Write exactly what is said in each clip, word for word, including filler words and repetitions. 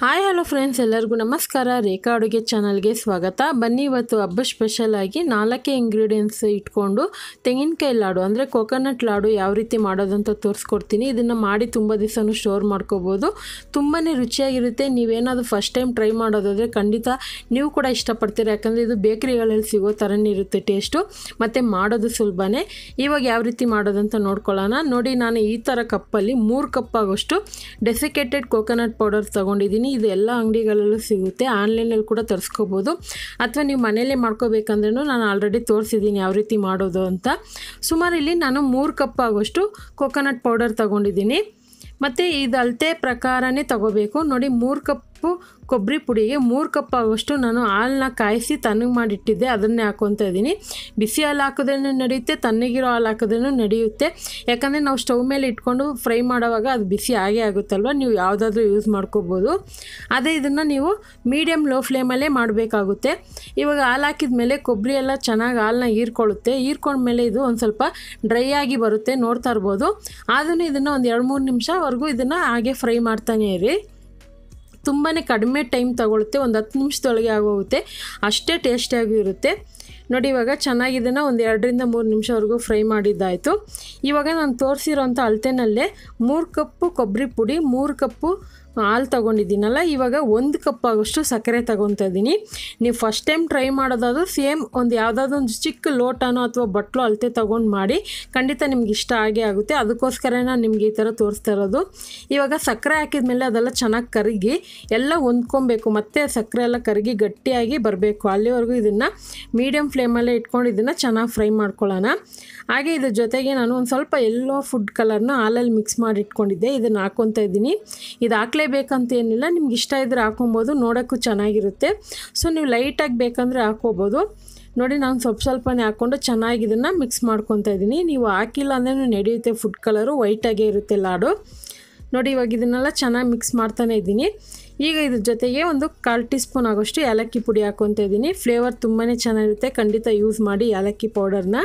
Hi hello friends, ಎಲ್ಲರಿಗೂ ನಮಸ್ಕಾರ. ರೇಖಾ ಅಡುಗೆ ಚಾನಲ್ಗೆ ಸ್ವಾಗತ. ಬನ್ನಿ ಇವತ್ತು ಹಬ್ಬ ಸ್ಪೆಷಲಾಗಿ ನಾಲ್ಕೇ ಇಂಗ್ರೀಡಿಯೆಂಟ್ಸ್ ಇಟ್ಕೊಂಡು ತೆಂಗಿನಕಾಯಿ ಲಾಡು ಅಂದರೆ ಕೋಕೋನಟ್ ಲಾಡು ಯಾವ ರೀತಿ ಮಾಡೋದಂತ ತೋರಿಸ್ಕೊಡ್ತೀನಿ. ಇದನ್ನು ಮಾಡಿ ತುಂಬ ದಿವಸನೂ ಸ್ಟೋರ್ ಮಾಡ್ಕೋಬೋದು, ತುಂಬಾ ರುಚಿಯಾಗಿರುತ್ತೆ. ನೀವೇನಾದರೂ ಫಸ್ಟ್ ಟೈಮ್ ಟ್ರೈ ಮಾಡೋದಾದರೆ ಖಂಡಿತ ನೀವು ಕೂಡ ಇಷ್ಟಪಡ್ತೀರ, ಯಾಕಂದರೆ ಇದು ಬೇಕರಿಗಳಲ್ಲಿ ಸಿಗೋ ಥರನೇ ಇರುತ್ತೆ ಟೇಸ್ಟು ಮತ್ತು ಮಾಡೋದು ಸುಲಭನೇ. ಇವಾಗ ಯಾವ ರೀತಿ ಮಾಡೋದಂತ ನೋಡ್ಕೊಳ್ಳೋಣ. ನೋಡಿ, ನಾನು ಈ ಥರ ಕಪ್ಪಲ್ಲಿ ಮೂರು ಕಪ್ಪಾಗೋಷ್ಟು ಡೆಸಿಕೇಟೆಡ್ ಕೋಕೋನಟ್ ಪೌಡರ್ ತೊಗೊಂಡಿದ್ದೀನಿ. ಇದು ಎಲ್ಲ ಅಂಗಡಿಗಳಲ್ಲೂ ಸಿಗುತ್ತೆ, ಆನ್ಲೈನಲ್ಲಿ ಕೂಡ ತರಿಸ್ಕೋಬೋದು, ಅಥವಾ ನೀವು ಮನೆಯಲ್ಲೇ ಮಾಡ್ಕೋಬೇಕಂದ್ರೂ ನಾನು ಆಲ್ರೆಡಿ ತೋರಿಸಿದ್ದೀನಿ ಯಾವ ರೀತಿ ಮಾಡೋದು ಅಂತ. ಸುಮಾರು ಇಲ್ಲಿ ನಾನು ಮೂರು ಕಪ್ ಆಗೋಷ್ಟು ಕೋಕೋನಟ್ ಪೌಡರ್ ತೊಗೊಂಡಿದ್ದೀನಿ. ಮತ್ತು ಇದು ಅಳತೆ ಪ್ರಕಾರನೇ ತೊಗೋಬೇಕು. ನೋಡಿ, ಮೂರು ಕಪ್ಪು ಕೊಬ್ಬರಿ ಪುಡಿಗೆ ಮೂರು ಕಪ್ ಆಗೋಷ್ಟು ನಾನು ಹಾಲನ್ನ ಕಾಯಿಸಿ ತಣ್ಣಗೆ ಮಾಡಿಟ್ಟಿದ್ದೆ, ಅದನ್ನೇ ಹಾಕ್ಕೊತಾ ಇದ್ದೀನಿ. ಬಿಸಿ ಹಾಲು ಹಾಕಿದ್ರೂ ನಡೆಯುತ್ತೆ, ತಣ್ಣಗಿರೋ ಹಾಲು ಹಾಕಿದ್ರೂ ನಡೆಯುತ್ತೆ, ಯಾಕಂದರೆ ನಾವು ಸ್ಟವ್ ಮೇಲೆ ಇಟ್ಕೊಂಡು ಫ್ರೈ ಮಾಡೋವಾಗ ಅದು ಬಿಸಿ ಆಗೇ ಆಗುತ್ತಲ್ವ. ನೀವು ಯಾವುದಾದ್ರೂ ಯೂಸ್ ಮಾಡ್ಕೋಬೋದು. ಅದೇ ಇದನ್ನು ನೀವು ಮೀಡಿಯಮ್ ಲೋ ಫ್ಲೇಮಲ್ಲೇ ಮಾಡಬೇಕಾಗುತ್ತೆ. ಇವಾಗ ಹಾಲು ಹಾಕಿದ ಮೇಲೆ ಕೊಬ್ಬರಿ ಎಲ್ಲ ಚೆನ್ನಾಗಿ ಹಾಲನ್ನ ಹೀರ್ಕೊಳ್ಳುತ್ತೆ. ಹೀರ್ಕೊಂಡ್ಮೇಲೆ ಇದು ಒಂದು ಸ್ವಲ್ಪ ಡ್ರೈ ಆಗಿ ಬರುತ್ತೆ, ನೋಡ್ತಾ ಇರ್ಬೋದು. ಆದ್ರೂ ಇದನ್ನು ಒಂದು ಎರಡು ಮೂರು ನಿಮಿಷವರೆಗೂ ಇದನ್ನು ಹಾಗೆ ಫ್ರೈ ಮಾಡ್ತಾನೆ ಇರಿ. ತುಂಬಾ ಕಡಿಮೆ ಟೈಮ್ ತಗೊಳುತ್ತೆ, ಒಂದು ಹತ್ತು ನಿಮಿಷದೊಳಗೆ ಆಗೋಗುತ್ತೆ, ಅಷ್ಟೇ ಟೇಸ್ಟಿಯಾಗಿ ಇರುತ್ತೆ. ನೋಡಿ, ಇವಾಗ ಚೆನ್ನಾಗಿದ್ದನ್ನು ಒಂದು ಎರಡರಿಂದ ಮೂರು ನಿಮಿಷವರೆಗೂ ಫ್ರೈ ಮಾಡಿದ್ದಾಯಿತು. ಇವಾಗ ನಾನು ತೋರಿಸಿರೋಂಥ ಅಳತೆನಲ್ಲೇ ಮೂರು ಕಪ್ಪು ಕೊಬ್ಬರಿ ಪುಡಿ, ಮೂರು ಕಪ್ಪು ಹಾಲು ತೊಗೊಂಡಿದ್ದೀನಲ್ಲ, ಇವಾಗ ಒಂದು ಕಪ್ ಆಗೋಷ್ಟು ಸಕ್ಕರೆ ತೊಗೊತಾ ಇದ್ದೀನಿ. ನೀವು ಫಸ್ಟ್ ಟೈಮ್ ಟ್ರೈ ಮಾಡೋದಾದ್ರೂ ಸೇಮ್ ಒಂದು ಯಾವುದಾದ್ರೂ ಒಂದು ಚಿಕ್ಕ ಲೋಟನೋ ಅಥವಾ ಬಟ್ಲು ಅಳತೆ ತೊಗೊಂಡು ಮಾಡಿ, ಖಂಡಿತ ನಿಮ್ಗೆ ಇಷ್ಟ ಆಗೇ ಆಗುತ್ತೆ. ಅದಕ್ಕೋಸ್ಕರ ನಾನು ನಿಮ್ಗೆ ಈ ಥರ ತೋರಿಸ್ತಾ ಇರೋದು. ಇವಾಗ ಸಕ್ಕರೆ ಹಾಕಿದ ಮೇಲೆ ಅದೆಲ್ಲ ಚೆನ್ನಾಗಿ ಕರಗಿ ಎಲ್ಲ ಹೊಂದ್ಕೊಬೇಕು, ಮತ್ತು ಸಕ್ಕರೆ ಎಲ್ಲ ಕರಗಿ ಗಟ್ಟಿಯಾಗಿ ಬರಬೇಕು. ಅಲ್ಲಿವರೆಗೂ ಇದನ್ನು ಮೀಡಿಯಮ್ ಫ್ಲೇಮಲ್ಲೇ ಇಟ್ಕೊಂಡು ಇದನ್ನು ಚೆನ್ನಾಗಿ ಫ್ರೈ ಮಾಡ್ಕೊಳ್ಳೋಣ. ಹಾಗೆ ಇದ್ರ ಜೊತೆಗೆ ನಾನು ಒಂದು ಸ್ವಲ್ಪ ಎಲ್ಲೋ ಫುಡ್ ಕಲರ್ನ ಹಾಲಲ್ಲಿ ಮಿಕ್ಸ್ ಮಾಡಿ ಇಟ್ಕೊಂಡಿದ್ದೆ, ಇದನ್ನು ಹಾಕ್ಕೊತಾ ಇದ್ದೀನಿ. ಇದು ಹಾಕಲೇ ಬೇಕಂತ ಏನಿಲ್ಲ, ನಿಮ್ಗೆ ಇಷ್ಟ ಇದ್ದರೆ ಹಾಕೊಬೋದು, ನೋಡೋಕ್ಕೂ ಚೆನ್ನಾಗಿರುತ್ತೆ. ಸೊ ನೀವು ಲೈಟಾಗಿ ಬೇಕಂದರೆ ಹಾಕೋಬೋದು. ನೋಡಿ, ನಾನು ಸ್ವಲ್ಪ ಸ್ವಲ್ಪನೇ ಹಾಕ್ಕೊಂಡು ಚೆನ್ನಾಗಿ ಇದನ್ನು ಮಿಕ್ಸ್ ಮಾಡ್ಕೊತಾ ಇದ್ದೀನಿ. ನೀವು ಹಾಕಿಲ್ಲ ಅಂದ್ರೂ ನಡೆಯುತ್ತೆ, ಫುಡ್ ಕಲರು ವೈಟಾಗೇ ಇರುತ್ತೆ ಲಾಡು. ನೋಡಿ, ಇವಾಗ ಇದನ್ನೆಲ್ಲ ಚೆನ್ನಾಗಿ ಮಿಕ್ಸ್ ಮಾಡ್ತಾನೆ ಇದ್ದೀನಿ. ಈಗ ಇದ್ರ ಜೊತೆಗೆ ಒಂದು ಕಾಲು ಟೀ ಸ್ಪೂನ್ ಆಗೋಷ್ಟು ಏಲಕ್ಕಿ ಪುಡಿ ಹಾಕ್ಕೊತಾ ಇದ್ದೀನಿ. ಫ್ಲೇವರ್ ತುಂಬಾ ಚೆನ್ನಾಗಿರುತ್ತೆ, ಖಂಡಿತ ಯೂಸ್ ಮಾಡಿ ಏಲಕ್ಕಿ ಪೌಡರ್ನ.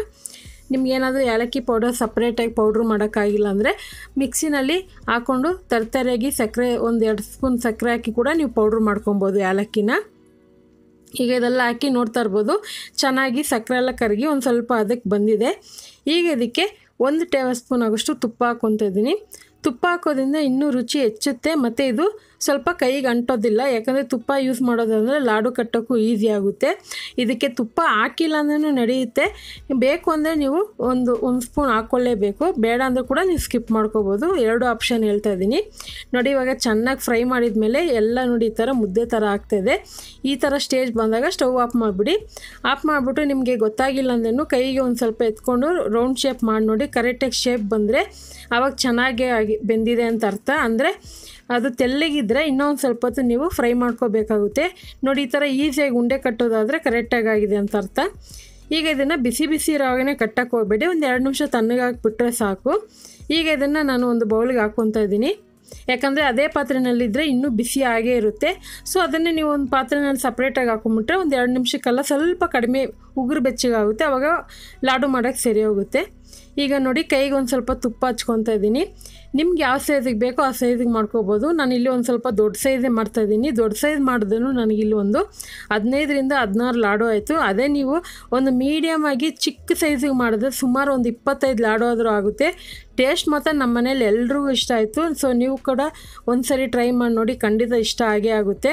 ನಿಮಗೇನಾದರೂ ಏಲಕ್ಕಿ ಪೌಡರ್ ಸಪ್ರೇಟಾಗಿ ಪೌಡ್ರ್ ಮಾಡೋಕ್ಕಾಗಿಲ್ಲ ಅಂದರೆ ಮಿಕ್ಸಿನಲ್ಲಿ ಹಾಕ್ಕೊಂಡು ತರ್ತರಿಯಾಗಿ ಸಕ್ಕರೆ ಒಂದು ಎರಡು ಸ್ಪೂನ್ ಸಕ್ಕರೆ ಹಾಕಿ ಕೂಡ ನೀವು ಪೌಡ್ರ್ ಮಾಡ್ಕೊಬೋದು ಏಲಕ್ಕಿನ. ಈಗ ಇದೆಲ್ಲ ಹಾಕಿ ನೋಡ್ತಾ ಇರ್ಬೋದು, ಚೆನ್ನಾಗಿ ಸಕ್ಕರೆ ಎಲ್ಲ ಕರಗಿ ಒಂದು ಸ್ವಲ್ಪ ಅದಕ್ಕೆ ಬಂದಿದೆ. ಈಗ ಇದಕ್ಕೆ ಒಂದು ಟೇಬಲ್ ಸ್ಪೂನ್ ಆಗೋಷ್ಟು ತುಪ್ಪ ಹಾಕ್ಕೊತಾ ಇದ್ದೀನಿ. ತುಪ್ಪ ಹಾಕೋದ್ರಿಂದ ಇನ್ನೂ ರುಚಿ ಹೆಚ್ಚುತ್ತೆ, ಮತ್ತು ಇದು ಸ್ವಲ್ಪ ಕೈಗೆ ಅಂಟೋದಿಲ್ಲ, ಯಾಕಂದರೆ ತುಪ್ಪ ಯೂಸ್ ಮಾಡೋದಂದರೆ ಲಾಡು ಕಟ್ಟೋಕ್ಕೂ ಈಸಿ ಆಗುತ್ತೆ. ಇದಕ್ಕೆ ತುಪ್ಪ ಹಾಕಿಲ್ಲ ಅಂದ್ರೂ ನಡೆಯುತ್ತೆ, ಬೇಕು ಅಂದರೆ ನೀವು ಒಂದು ಒಂದು ಸ್ಪೂನ್ ಹಾಕ್ಕೊಳ್ಳೇಬೇಕು, ಬೇಡ ಅಂದರೂ ಕೂಡ ನೀವು ಸ್ಕಿಪ್ ಮಾಡ್ಕೋಬೋದು, ಎರಡು ಆಪ್ಷನ್ ಹೇಳ್ತಾ ಇದ್ದೀನಿ. ನೋಡಿ, ಇವಾಗ ಚೆನ್ನಾಗಿ ಫ್ರೈ ಮಾಡಿದ ಮೇಲೆ ಎಲ್ಲ ನೋಡಿ ಈ ಥರ ಮುದ್ದೆ ಥರ ಆಗ್ತಾಯಿದೆ. ಈ ಥರ ಸ್ಟೇಜ್ ಬಂದಾಗ ಸ್ಟವ್ ಆಫ್ ಮಾಡಿಬಿಡಿ. ಆಫ್ ಮಾಡಿಬಿಟ್ಟು ನಿಮಗೆ ಗೊತ್ತಾಗಿಲ್ಲ ಅಂದ್ರೂ ಕೈಗೆ ಒಂದು ಸ್ವಲ್ಪ ಎತ್ಕೊಂಡು ರೌಂಡ್ ಶೇಪ್ ಮಾಡಿ ನೋಡಿ, ಕರೆಕ್ಟಾಗಿ ಶೇಪ್ ಬಂದರೆ ಆವಾಗ ಚೆನ್ನಾಗೇ ಆಗಿ ಬೆಂದಿದೆ ಅಂತ ಅರ್ಥ. ಅಂದರೆ ಅದು ತೆಳ್ಳಗಿದ್ದರೆ ಇನ್ನೊಂದು ಸ್ವಲ್ಪ ಹೊತ್ತು ನೀವು ಫ್ರೈ ಮಾಡ್ಕೋಬೇಕಾಗುತ್ತೆ. ನೋಡಿ, ಈ ಥರ ಈಸಿಯಾಗಿ ಉಂಡೆ ಕಟ್ಟೋದಾದರೆ ಕರೆಕ್ಟಾಗಿ ಆಗಿದೆ ಅಂತ ಅರ್ಥ. ಈಗ ಇದನ್ನು ಬಿಸಿ ಬಿಸಿ ಇರೋವಾಗೇ ಕಟ್ಟಕ್ಕೆ ಹೋಗಬೇಡಿ, ಒಂದು ಎರಡು ನಿಮಿಷ ತಣ್ಣಗೆ ಹಾಕಿಬಿಟ್ರೆ ಸಾಕು. ಈಗ ಇದನ್ನು ನಾನು ಒಂದು ಬೌಲಿಗೆ ಹಾಕ್ಕೊತಾ ಇದ್ದೀನಿ, ಯಾಕಂದರೆ ಅದೇ ಪಾತ್ರೆಯಲ್ಲಿದ್ದರೆ ಇನ್ನೂ ಬಿಸಿ ಆಗೇ ಇರುತ್ತೆ. ಸೊ ಅದನ್ನೇ ನೀವು ಒಂದು ಪಾತ್ರೆನಲ್ಲಿ ಸಪ್ರೇಟಾಗಿ ಹಾಕೊಂಬಿಟ್ರೆ ಒಂದು ಎರಡು ನಿಮಿಷಕ್ಕೆಲ್ಲ ಸ್ವಲ್ಪ ಕಡಿಮೆ ಉಗುರು ಬೆಚ್ಚಗಾಗುತ್ತೆ, ಆವಾಗ ಲಾಡು ಮಾಡೋಕ್ಕೆ ಸರಿ ಹೋಗುತ್ತೆ. ಈಗ ನೋಡಿ, ಕೈಗೆ ಒಂದು ಸ್ವಲ್ಪ ತುಪ್ಪ ಹಚ್ಕೊತಾ ಇದ್ದೀನಿ. ನಿಮ್ಗೆ ಯಾವ ಸೈಜಿಗೆ ಬೇಕೋ ಆ ಸೈಜಿಗೆ ಮಾಡ್ಕೋಬೋದು. ನಾನು ಇಲ್ಲಿ ಒಂದು ಸ್ವಲ್ಪ ದೊಡ್ಡ ಸೈಜೇ ಮಾಡ್ತಾಯಿದ್ದೀನಿ. ದೊಡ್ಡ ಸೈಜ್ ಮಾಡಿದ್ರೂ ನನಗಿಲ್ಲಿ ಒಂದು ಹದಿನೈದರಿಂದ ಹದಿನಾರು ಲಾಡು ಆಯಿತು. ಅದೇ ನೀವು ಒಂದು ಮೀಡಿಯಮ್ ಆಗಿ ಚಿಕ್ಕ ಸೈಜಿಗೆ ಮಾಡಿದ್ರೆ ಸುಮಾರು ಒಂದು ಇಪ್ಪತ್ತೈದು ಲಾಡು ಆದರೂ ಆಗುತ್ತೆ. ಟೇಸ್ಟ್ ಮಾತ್ರ ನಮ್ಮ ಮನೇಲಿ ಎಲ್ರಿಗೂ ಇಷ್ಟ ಆಯಿತು. ಸೊ ನೀವು ಕೂಡ ಒಂದು ಸರಿ ಟ್ರೈ ಮಾಡಿ ನೋಡಿ, ಖಂಡಿತ ಇಷ್ಟ ಆಗೇ ಆಗುತ್ತೆ.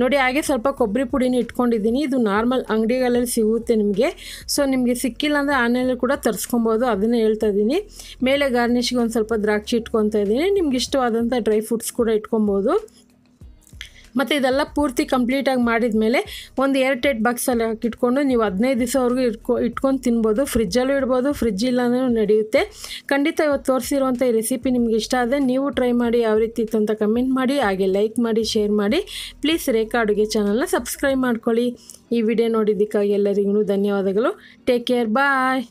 ನೋಡಿ, ಹಾಗೆ ಸ್ವಲ್ಪ ಕೊಬ್ಬರಿ ಪುಡಿನ ಇಟ್ಕೊಂಡಿದ್ದೀನಿ, ಇದು ನಾರ್ಮಲ್ ಅಂಗಡಿಗಳಲ್ಲಿ ಸಿಗುತ್ತೆ ನಿಮಗೆ. ಸೊ ನಿಮಗೆ ಸಿಕ್ಕಿಲ್ಲ ಅಂದರೆ ಆನ್ಲೈನಲ್ಲಿ ಕೂಡ ತರಿಸ್ಕೊಬೋದು, ಅದನ್ನೇ ಹೇಳ್ತಾ ಇದ್ದೀನಿ. ಮೇಲೆ ಗಾರ್ನಿಷ್ಗೆ ಒಂದು ಸ್ವಲ್ಪ ದ್ರಾಕ್ಷಿ ಇಟ್ಕೊತಾ ಇದ್ದೀನಿ, ನಿಮ್ಗೆ ಇಷ್ಟವಾದಂಥ ಡ್ರೈ ಫ್ರೂಟ್ಸ್ ಕೂಡ ಇಟ್ಕೊಬೋದು. ಮತ್ತು ಇದೆಲ್ಲ ಪೂರ್ತಿ ಕಂಪ್ಲೀಟಾಗಿ ಮಾಡಿದ ಮೇಲೆ ಒಂದು ಏರ್ ಟೈಟ್ ಬಾಕ್ಸಲ್ಲಿ ಹಾಕಿಟ್ಕೊಂಡು ನೀವು ಹದಿನೈದು ದಿವಸವರೆಗೂ ಇಟ್ಕೊ ಇಟ್ಕೊಂಡು ತಿನ್ಬೋದು, ಫ್ರಿಜ್ಜಲ್ಲೂ ಇಡ್ಬೋದು, ಫ್ರಿಜ್ ಇಲ್ಲಾಂದ್ರೂ ನಡೆಯುತ್ತೆ. ಖಂಡಿತ ಇವತ್ತು ತೋರಿಸಿರುವಂಥ ಈ ರೆಸಿಪಿ ನಿಮ್ಗೆ ಇಷ್ಟ ಆದರೆ ನೀವು ಟ್ರೈ ಮಾಡಿ ಯಾವ ರೀತಿ ಇತ್ತು ಅಂತ ಕಮೆಂಟ್ ಮಾಡಿ, ಹಾಗೆ ಲೈಕ್ ಮಾಡಿ, ಶೇರ್ ಮಾಡಿ. ಪ್ಲೀಸ್ ರೇಖಾ ಅಡುಗೆ ಚಾನಲ್ನ ಸಬ್ಸ್ಕ್ರೈಬ್ ಮಾಡ್ಕೊಳ್ಳಿ. ಈ ವಿಡಿಯೋ ನೋಡಿದ್ದಕ್ಕಾಗಿ ಎಲ್ಲರಿಗೂ ಧನ್ಯವಾದಗಳು. ಟೇಕ್ ಕೇರ್, ಬಾಯ್.